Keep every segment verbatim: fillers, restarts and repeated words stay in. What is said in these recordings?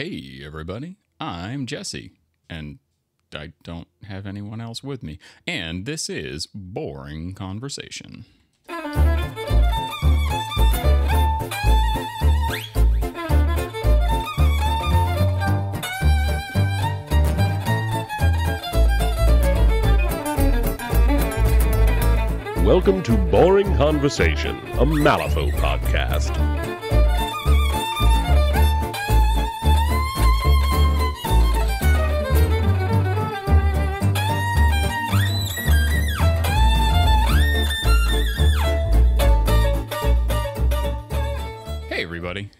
Hey everybody, I'm Jesse, and I don't have anyone else with me, and this is Boring Conversation. Welcome to Boring Conversation, a Malifaux podcast.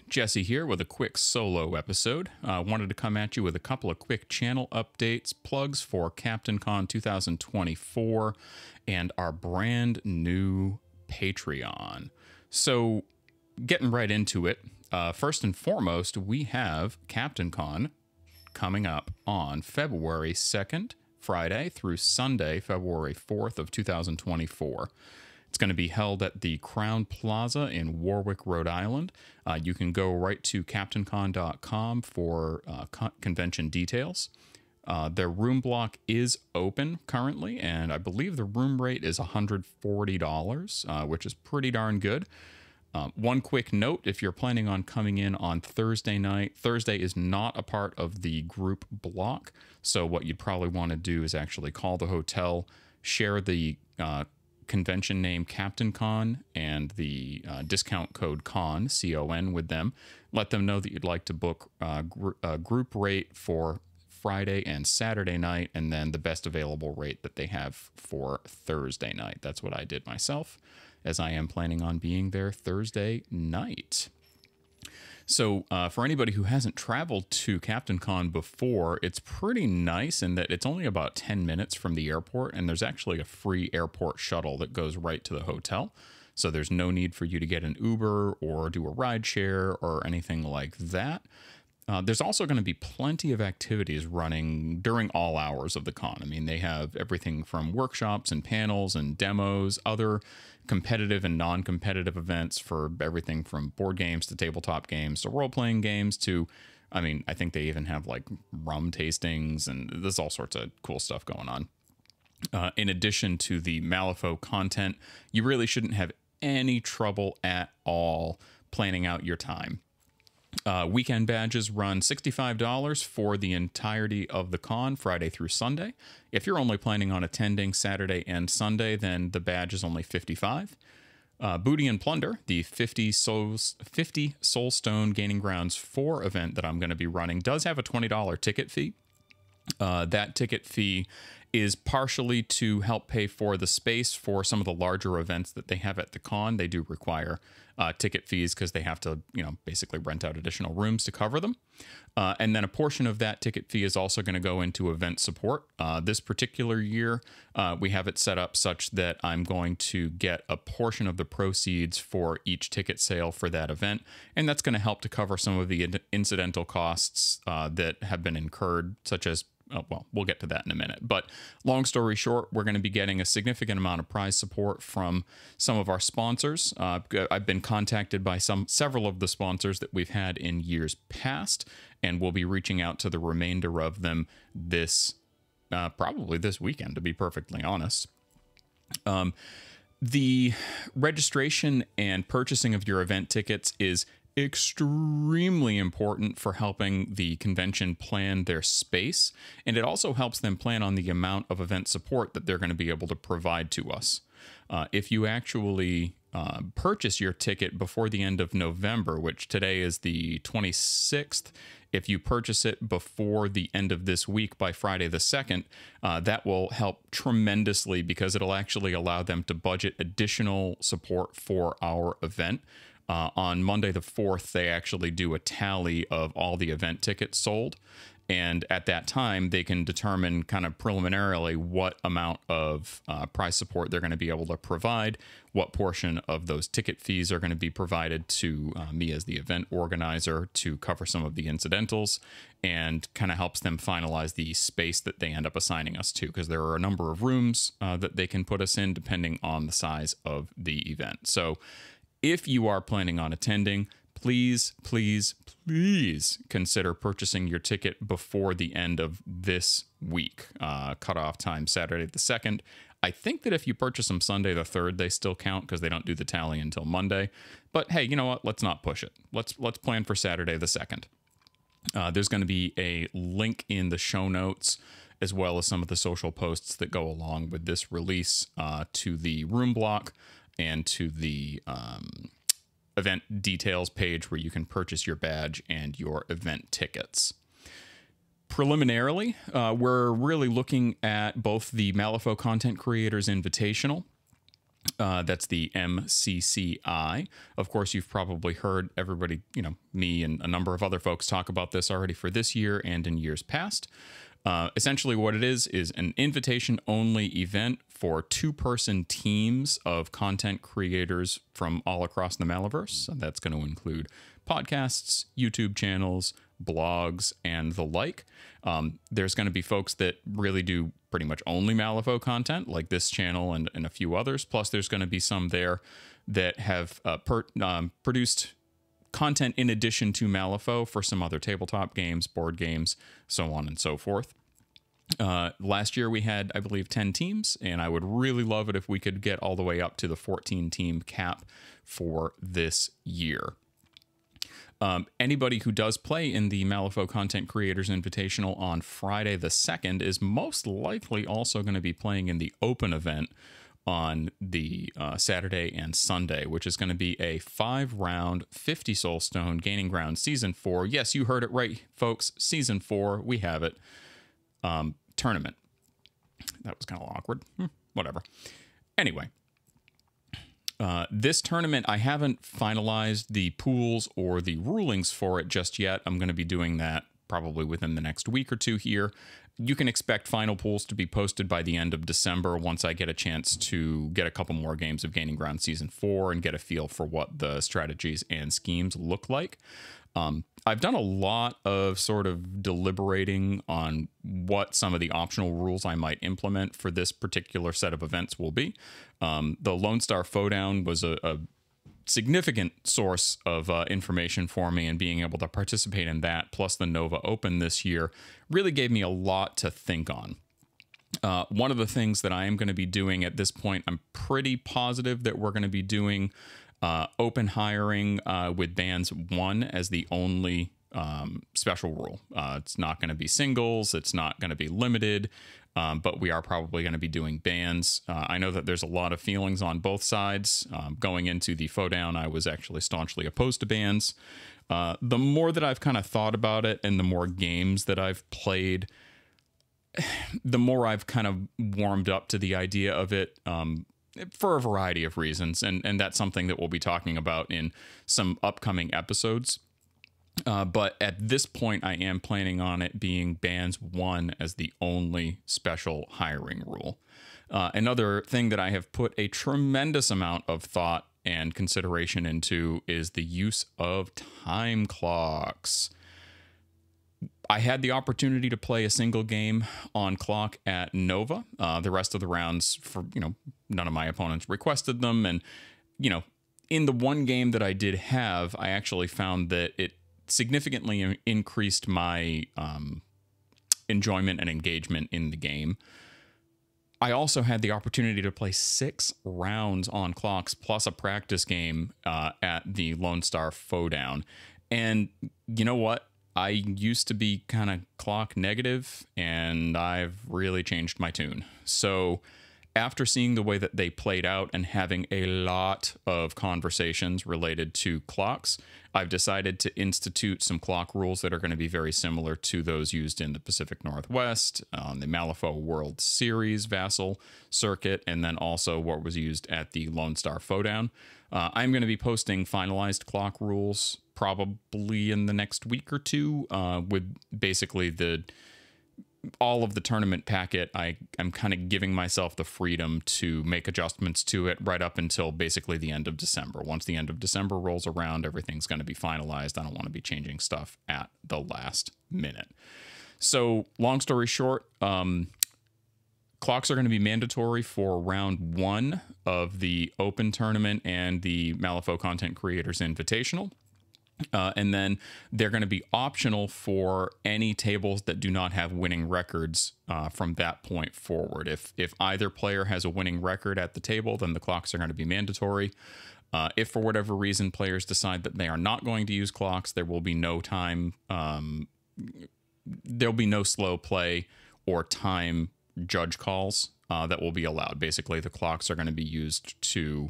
Jesse here with a quick solo episode. I uh, wanted to come at you with a couple of quick channel updates, plugs for CaptainCon twenty twenty-four, and our brand new Patreon. So getting right into it, uh, first and foremost, we have CaptainCon coming up on February second, Friday, through Sunday, February fourth of two thousand twenty-four. It's going to be held at the Crown Plaza in Warwick, Rhode Island. Uh, you can go right to captain con dot com for uh, con convention details. Uh, their room block is open currently, and I believe the room rate is one hundred forty dollars, uh, which is pretty darn good. Uh, one quick note, if you're planning on coming in on Thursday night, Thursday is not a part of the group block. So what you'd probably want to do is actually call the hotel, share the uh, convention name CaptainCon and the uh, discount code CON, C O N, with them. Let them know that you'd like to book uh, gr a group rate for Friday and Saturday night, and then the best available rate that they have for Thursday night. That's what I did myself, as I am planning on being there Thursday night. So uh, for anybody who hasn't traveled to CaptainCon before, it's pretty nice in that it's only about ten minutes from the airport, and there's actually a free airport shuttle that goes right to the hotel. So there's no need for you to get an Uber or do a rideshare or anything like that. Uh, there's also going to be plenty of activities running during all hours of the con. I mean, they have everything from workshops and panels and demos, other competitive and non-competitive events for everything from board games to tabletop games to role-playing games to, I mean, I think they even have like rum tastings, and there's all sorts of cool stuff going on. Uh, in addition to the Malifaux content, you really shouldn't have any trouble at all planning out your time. Uh, weekend badges run sixty-five dollars for the entirety of the con, Friday through Sunday. If you're only planning on attending Saturday and Sunday, then the badge is only fifty-five dollars. Uh, Booty and Plunder, the fifty, souls, fifty Soulstone Gaining Grounds four event that I'm going to be running, does have a twenty dollar ticket fee. Uh, that ticket fee is partially to help pay for the space for some of the larger events that they have at the con. They do require uh, ticket fees because they have to, you know, basically rent out additional rooms to cover them. Uh, and then a portion of that ticket fee is also going to go into event support. Uh, this particular year, uh, we have it set up such that I'm going to get a portion of the proceeds for each ticket sale for that event. And that's going to help to cover some of the in incidental costs uh, that have been incurred, such as Oh, well, we'll get to that in a minute. But long story short, we're going to be getting a significant amount of prize support from some of our sponsors. Uh, I've been contacted by some several of the sponsors that we've had in years past, and we'll be reaching out to the remainder of them this uh, probably this weekend, to be perfectly honest. Um, the registration and purchasing of your event tickets is extremely important for helping the convention plan their space, and it also helps them plan on the amount of event support that they're going to be able to provide to us. Uh, if you actually uh, purchase your ticket before the end of November, which today is the twenty-sixth, if you purchase it before the end of this week by Friday the second, uh, that will help tremendously because it'll actually allow them to budget additional support for our event. Uh, on Monday the fourth, they actually do a tally of all the event tickets sold. And at that time, they can determine kind of preliminarily what amount of uh, prize support they're going to be able to provide, what portion of those ticket fees are going to be provided to uh, me as the event organizer to cover some of the incidentals, and kind of helps them finalize the space that they end up assigning us to, because there are a number of rooms uh, that they can put us in depending on the size of the event. So if you are planning on attending, please, please, please consider purchasing your ticket before the end of this week. Uh, cutoff time Saturday the second. I think that if you purchase them Sunday the third, they still count because they don't do the tally until Monday. But hey, you know what? Let's not push it. Let's let's plan for Saturday the second. Uh, there's going to be a link in the show notes, as well as some of the social posts that go along with this release, uh, to the room block and to the um, event details page where you can purchase your badge and your event tickets. Preliminarily, uh, we're really looking at both the Malifaux Content Creators Invitational. Uh, that's the M C C I. Of course, you've probably heard everybody, you know, me and a number of other folks talk about this already for this year and in years past. Uh, essentially what it is is an invitation-only event for two-person teams of content creators from all across the Maliverse. And that's going to include podcasts, YouTube channels, blogs, and the like. Um, there's going to be folks that really do pretty much only Malifaux content, like this channel and, and a few others. Plus, there's going to be some there that have uh, per, um, produced content in addition to Malifaux for some other tabletop games, board games, so on and so forth. Uh, last year we had, I believe, ten teams, and I would really love it if we could get all the way up to the fourteen team cap for this year. Um, anybody who does play in the Malifaux Content Creators Invitational on Friday the second is most likely also going to be playing in the open event on the uh, Saturday and Sunday, which is going to be a five round, fifty soul stone Gaining Grounds Season four. Yes, you heard it right, folks. Season four, we have it. Um, tournament. That was kind of awkward. Hmm, whatever. Anyway. Uh, this tournament, I haven't finalized the pools or the rulings for it just yet. I'm going to be doing that probably within the next week or two here. You can expect final pools to be posted by the end of December once I get a chance to get a couple more games of Gaining Ground Season four and get a feel for what the strategies and schemes look like. Um, I've done a lot of sort of deliberating on what some of the optional rules I might implement for this particular set of events will be. Um, the Lone Star Foedown was a, a significant source of uh, information for me, and being able to participate in that, plus the Nova Open this year, really gave me a lot to think on. Uh, one of the things that I am going to be doing at this point, I'm pretty positive that we're going to be doing uh, open hiring uh, with bands one as the only um, special rule. Uh, it's not going to be singles. It's not going to be limited. Um, but we are probably going to be doing bans. Uh, I know that there's a lot of feelings on both sides. Um, going into the Foedown, I was actually staunchly opposed to bans. Uh, the more that I've kind of thought about it and the more games that I've played, the more I've kind of warmed up to the idea of it, um, for a variety of reasons. And, and that's something that we'll be talking about in some upcoming episodes. Uh, but at this point, I am planning on it being bans one as the only special hiring rule. Uh, another thing that I have put a tremendous amount of thought and consideration into is the use of time clocks. I had the opportunity to play a single game on clock at Nova. Uh, the rest of the rounds, for you know, none of my opponents requested them, and you know, in the one game that I did have, I actually found that it significantly increased my um, enjoyment and engagement in the game. I also had the opportunity to play six rounds on clocks plus a practice game uh, at the Lone Star Foedown. And you know what? I used to be kind of clock negative, and I've really changed my tune. So after seeing the way that they played out and having a lot of conversations related to clocks, I've decided to institute some clock rules that are going to be very similar to those used in the Pacific Northwest, um, the Malifaux World Series, Vassal circuit, and then also what was used at the Lone Star Foedown. Uh, I'm going to be posting finalized clock rules probably in the next week or two, uh, with basically the all of the tournament packet. I am kind of giving myself the freedom to make adjustments to it right up until basically the end of December. Once the end of December rolls around, everything's going to be finalized. I don't want to be changing stuff at the last minute. So long story short, um, clocks are going to be mandatory for round one of the Open Tournament and the Malifaux Content Creators Invitational. Uh, and then they're going to be optional for any tables that do not have winning records uh, from that point forward. If if either player has a winning record at the table, then the clocks are going to be mandatory. Uh, if for whatever reason players decide that they are not going to use clocks, there will be no time. Um, there'll be no slow play or time judge calls uh, that will be allowed. Basically, the clocks are going to be used to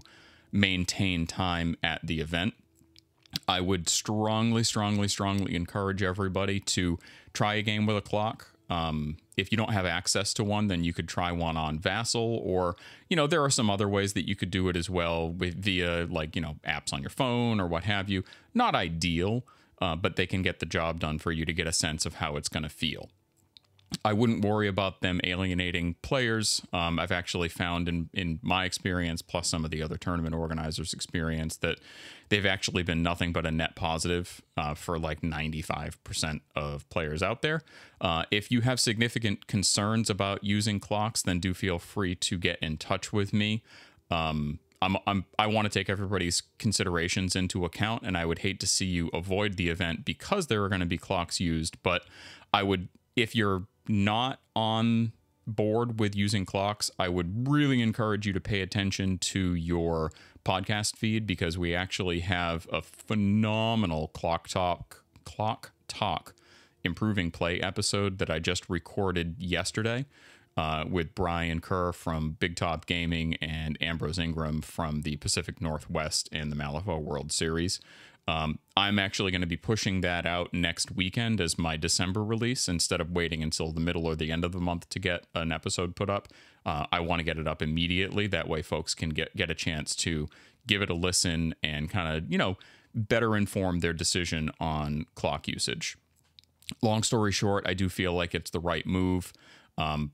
maintain time at the event. I would strongly, strongly, strongly encourage everybody to try a game with a clock. Um, if you don't have access to one, then you could try one on Vassal, or, you know, there are some other ways that you could do it as well with, via like, you know, apps on your phone or what have you. Not ideal, uh, but they can get the job done for you to get a sense of how it's going to feel. I wouldn't worry about them alienating players. Um, I've actually found in, in my experience, plus some of the other tournament organizers' experience, that they've actually been nothing but a net positive uh, for like ninety-five percent of players out there. Uh, if you have significant concerns about using clocks, then do feel free to get in touch with me. Um, I'm, I'm, I want to take everybody's considerations into account, and I would hate to see you avoid the event because there are going to be clocks used, but I would, if you're not on board with using clocks, I would really encourage you to pay attention to your podcast feed, because we actually have a phenomenal clock talk clock talk improving play episode that I just recorded yesterday uh, with Brian Kerr from Big Top Gaming and Ambrose Ingram from the Pacific Northwest and the Malifaux World Series. Um, I'm actually going to be pushing that out next weekend as my December release instead of waiting until the middle or the end of the month to get an episode put up. Uh, I want to get it up immediately. That way folks can get, get a chance to give it a listen and kind of, you know, better inform their decision on clock usage. Long story short, I do feel like it's the right move, um,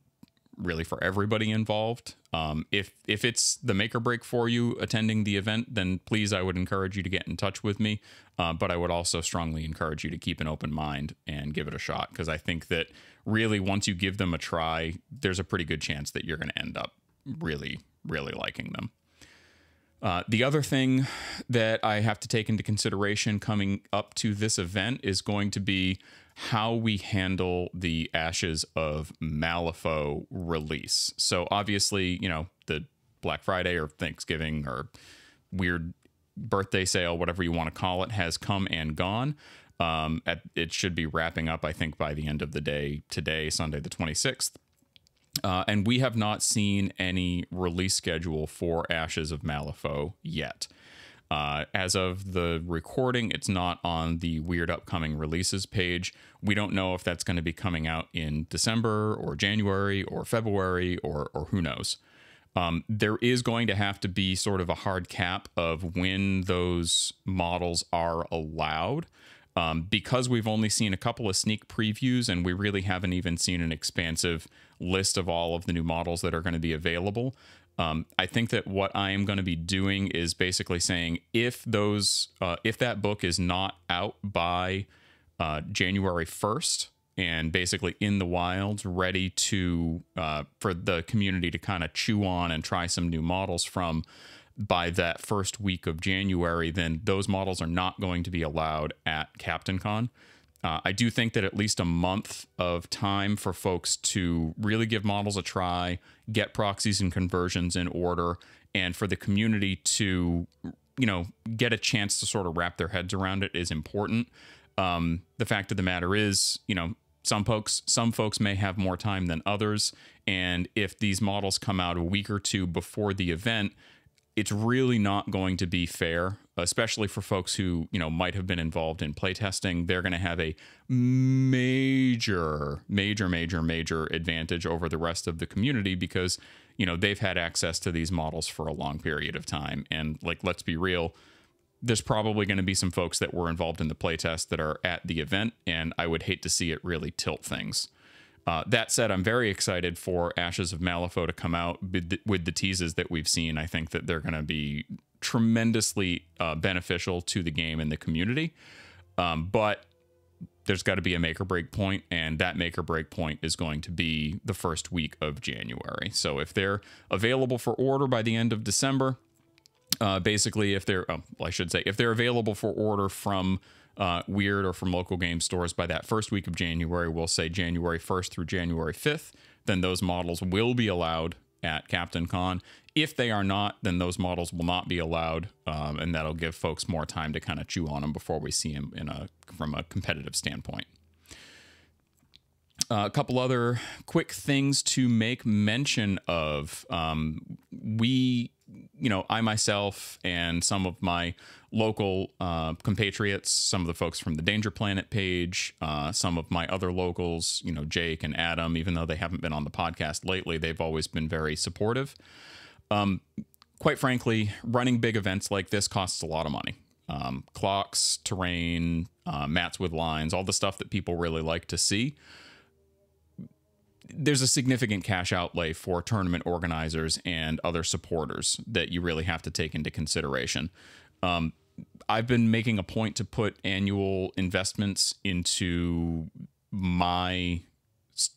really for everybody involved. Um, if if it's the make or break for you attending the event, then please, I would encourage you to get in touch with me. Uh, but I would also strongly encourage you to keep an open mind and give it a shot, because I think that really once you give them a try, there's a pretty good chance that you're going to end up really, really liking them. Uh, the other thing that I have to take into consideration coming up to this event is going to be how we handle the Ashes of Malifaux release. So obviously, you know, the Black Friday or Thanksgiving or Wyrd birthday sale, whatever you want to call it, has come and gone. Um, at, it should be wrapping up, I think, by the end of the day today, Sunday the twenty-sixth. Uh, and we have not seen any release schedule for Ashes of Malifaux yet. Uh, as of the recording, it's not on the Wyrd upcoming releases page. We don't know if that's going to be coming out in December or January or February or, or who knows. Um, there is going to have to be sort of a hard cap of when those models are allowed. Um, because we've only seen a couple of sneak previews and we really haven't even seen an expansive list of all of the new models that are going to be available, um, I think that what I am going to be doing is basically saying if those, uh, if that book is not out by uh, January first and basically in the wilds, ready to uh, for the community to kind of chew on and try some new models from, by that first week of January, then those models are not going to be allowed at CaptainCon. Uh, I do think that at least a month of time for folks to really give models a try, get proxies and conversions in order, and for the community to, you know, get a chance to sort of wrap their heads around it is important. Um, the fact of the matter is, you know, Some folks, some folks may have more time than others, and if these models come out a week or two before the event, it's really not going to be fair, especially for folks who, you know, might have been involved in playtesting. They're going to have a major, major, major, major advantage over the rest of the community because, you know, they've had access to these models for a long period of time. And like, let's be real, there's probably going to be some folks that were involved in the playtest that are at the event, and I would hate to see it really tilt things. Uh, that said, I'm very excited for Ashes of Malifaux to come out with the, with the teases that we've seen. I think that they're going to be tremendously uh, beneficial to the game and the community. Um, but there's got to be a make or break point, and that make or break point is going to be the first week of January. So if they're available for order by the end of December, uh, basically if they're, oh, I should say, if they're available for order from uh, Wyrd or from local game stores by that first week of January. We'll say January first through January fifth. Then those models will be allowed at CaptainCon. If they are not, then those models will not be allowed, um, and that'll give folks more time to kind of chew on them before we see them in a, from a competitive standpoint. Uh, a couple other quick things to make mention of. Um, we, you know, I myself and some of my local uh, compatriots, some of the folks from the Danger Planet page, uh, some of my other locals, you know, Jake and Adam, even though they haven't been on the podcast lately, they've always been very supportive. Um, quite frankly, running big events like this costs a lot of money. Um, clocks, terrain, uh, mats with lines, all the stuff that people really like to see. There's a significant cash outlay for tournament organizers and other supporters that you really have to take into consideration. Um, I've been making a point to put annual investments into my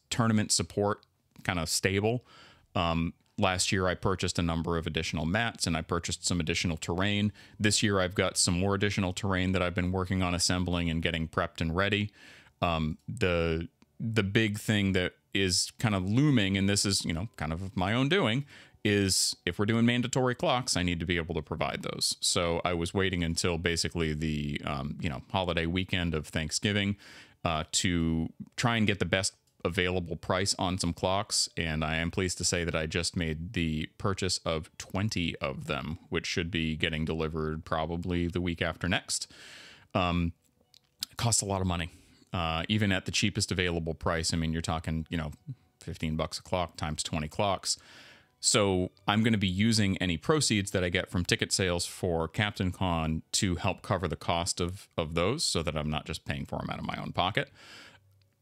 tournament support kind of stable. Um, last year, I purchased a number of additional mats and I purchased some additional terrain. This year, I've got some more additional terrain that I've been working on assembling and getting prepped and ready. Um, the the big thing that is kind of looming, and this is, you know, kind of my own doing, is if we're doing mandatory clocks, I need to be able to provide those. So I was waiting until basically the, um, you know, holiday weekend of Thanksgiving uh, to try and get the best available price on some clocks. And I am pleased to say that I just made the purchase of twenty of them, which should be getting delivered probably the week after next. Um, it costs a lot of money. Uh, even at the cheapest available price, I mean, you're talking, you know, fifteen bucks a clock times twenty clocks. So I'm going to be using any proceeds that I get from ticket sales for CaptainCon to help cover the cost of, of those so that I'm not just paying for them out of my own pocket.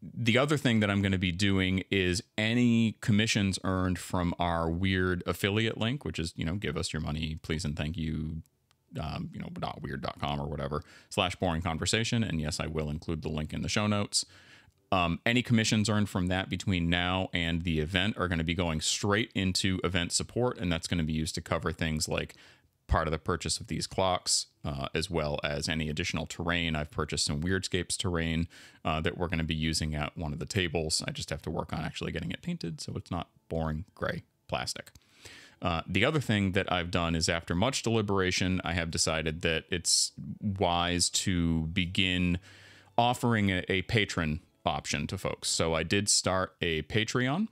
The other thing that I'm going to be doing is any commissions earned from our Wyrd affiliate link, which is, you know, give us your money, please and thank you. Um, you know, dot wyrd dot com or whatever, slash boring conversation. And yes, I will include the link in the show notes. Um, any commissions earned from that between now and the event are going to be going straight into event support. And that's going to be used to cover things like part of the purchase of these clocks, uh, as well as any additional terrain. I've purchased some Weirdscapes terrain uh, that we're going to be using at one of the tables. I just have to work on actually getting it painted so it's not boring gray plastic. Uh, the other thing that I've done is, after much deliberation, I have decided that it's wise to begin offering a, a patron option to folks. So I did start a Patreon.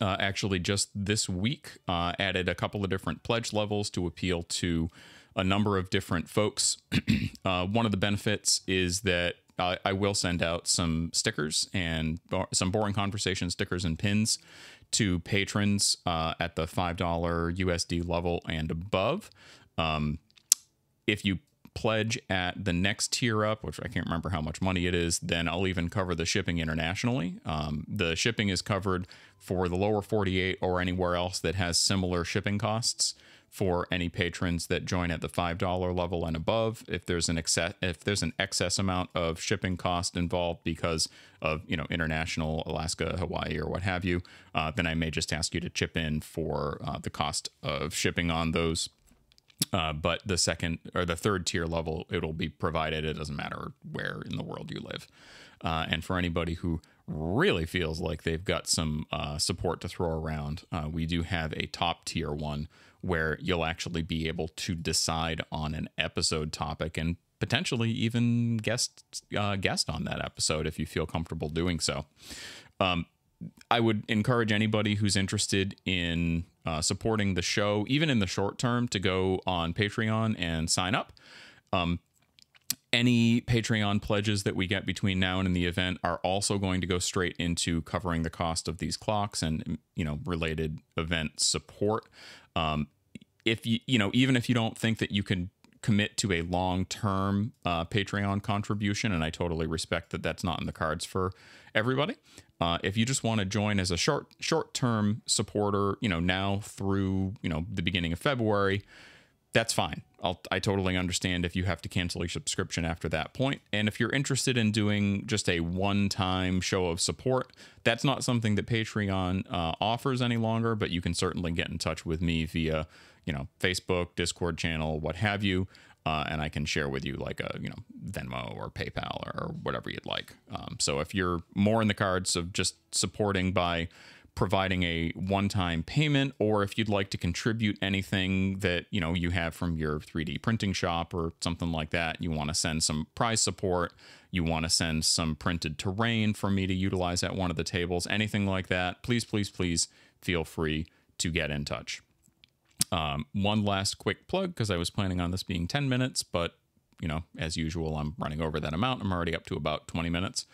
Uh, actually, just this week, uh, added a couple of different pledge levels to appeal to a number of different folks. uh, one of the benefits is that I, I will send out some stickers and bo- some boring conversation stickers and pins to patrons uh, at the five dollar U S D level and above. Um, if you pledge at the next tier up, which I can't remember how much money it is, then I'll even cover the shipping internationally. Um, the shipping is covered for the lower forty-eight or anywhere else that has similar shipping costs for any patrons that join at the five dollar level and above. If there's an excess, if there's an excess amount of shipping cost involved because of, you know, international, Alaska, Hawaii, or what have you, uh, then I may just ask you to chip in for uh, the cost of shipping on those. Uh, but the second or the third tier level, it'll be provided. It doesn't matter where in the world you live. Uh, and for anybody who really feels like they've got some uh, support to throw around, uh, we do have a top tier one where you'll actually be able to decide on an episode topic and potentially even guest uh, guest on that episode if you feel comfortable doing so. Um, I would encourage anybody who's interested in uh, supporting the show, even in the short term, to go on Patreon and sign up. Um, Any Patreon pledges that we get between now and the event are also going to go straight into covering the cost of these clocks and, you know, related event support. Um, if you, you know, even if you don't think that you can commit to a long-term uh, Patreon contribution, and I totally respect that that's not in the cards for everybody. Uh, if you just want to join as a short, short-term supporter, you know, now through, you know, the beginning of February, that's fine. I'll, I totally understand if you have to cancel your subscription after that point. And if you're interested in doing just a one-time show of support, that's not something that Patreon uh, offers any longer, but you can certainly get in touch with me via, you know, Facebook, Discord channel, what have you. uh, and I can share with you like a, you know, Venmo or PayPal or whatever you'd like. Um, so if you're more in the cards of just supporting by providing a one-time payment, or if you'd like to contribute anything that, you know, you have from your three D printing shop or something like that, you want to send some prize support, you want to send some printed terrain for me to utilize at one of the tables, anything like that, please, please, please feel free to get in touch. Um, one last quick plug, because I was planning on this being ten minutes, but, you know, as usual, I'm running over that amount. I'm already up to about twenty minutes.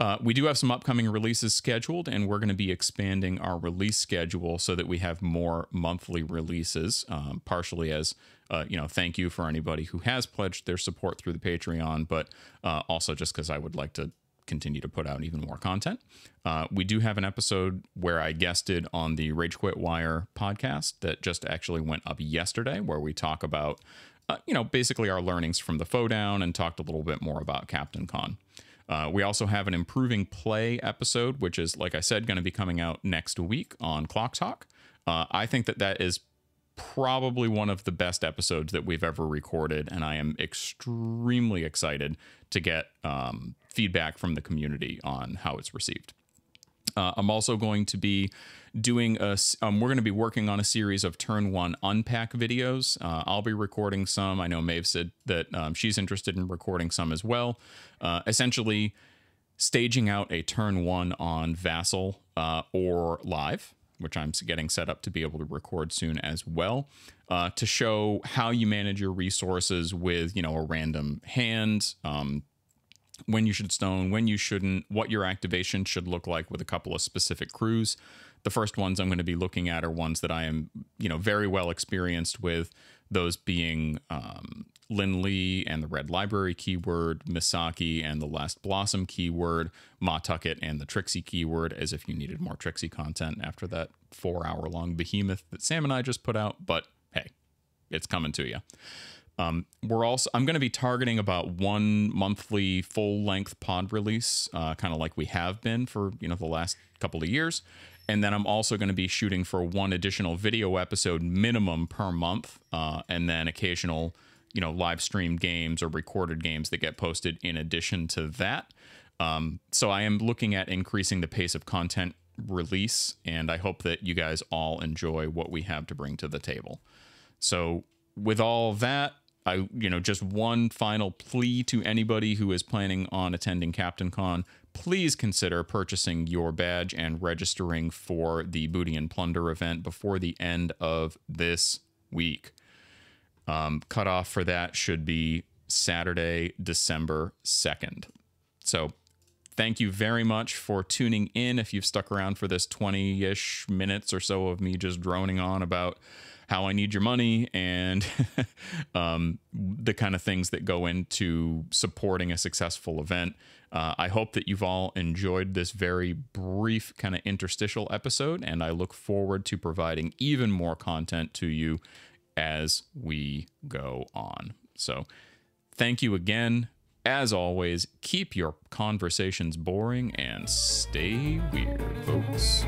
Uh, we do have some upcoming releases scheduled, and we're going to be expanding our release schedule so that we have more monthly releases, um, partially as, uh, you know, thank you for anybody who has pledged their support through the Patreon, but uh, also just because I would like to continue to put out even more content. Uh, we do have an episode where I guested on the Rage Quit Wire podcast that just actually went up yesterday, where we talk about, uh, you know, basically our learnings from the Foedown and talked a little bit more about CaptainCon. Uh, we also have an Improving Play episode, which is, like I said, going to be coming out next week on Clock Talk. Uh, I think that that is probably one of the best episodes that we've ever recorded, and I am extremely excited to get um, feedback from the community on how it's received. Uh, I'm also going to be doing a, um, we're going to be working on a series of turn one unpack videos. Uh, I'll be recording some. I know Maeve said that um, she's interested in recording some as well. Uh, essentially staging out a turn one on Vassal uh, or live, which I'm getting set up to be able to record soon as well, uh, to show how you manage your resources with, you know, a random hand, um, when you should stone, when you shouldn't, what your activation should look like with a couple of specific crews. The first ones I'm going to be looking at are ones that I am, you know, very well experienced with, those being um, Lin Lee and the Red Library keyword, Misaki and the Last Blossom keyword, Ma Tucket and the Trixie keyword, as if you needed more Trixie content after that four-hour-long behemoth that Sam and I just put out, but hey, it's coming to you. Um, we're also, I'm going to be targeting about one monthly full length pod release, uh, kind of like we have been for, you know, the last couple of years. And then I'm also going to be shooting for one additional video episode minimum per month. Uh, and then occasional, you know, live streamed games or recorded games that get posted in addition to that. Um, so I am looking at increasing the pace of content release, and I hope that you guys all enjoy what we have to bring to the table. So with all that, I, you know, just one final plea to anybody who is planning on attending CaptainCon, please consider purchasing your badge and registering for the Booty and Plunder event before the end of this week. Um, cutoff for that should be Saturday, December second. So thank you very much for tuning in. If you've stuck around for this twenty-ish minutes or so of me just droning on about how I need your money and um, the kind of things that go into supporting a successful event. Uh, I hope that you've all enjoyed this very brief kind of interstitial episode, and I look forward to providing even more content to you as we go on. So thank you again. As always, keep your conversations boring and stay weird, folks.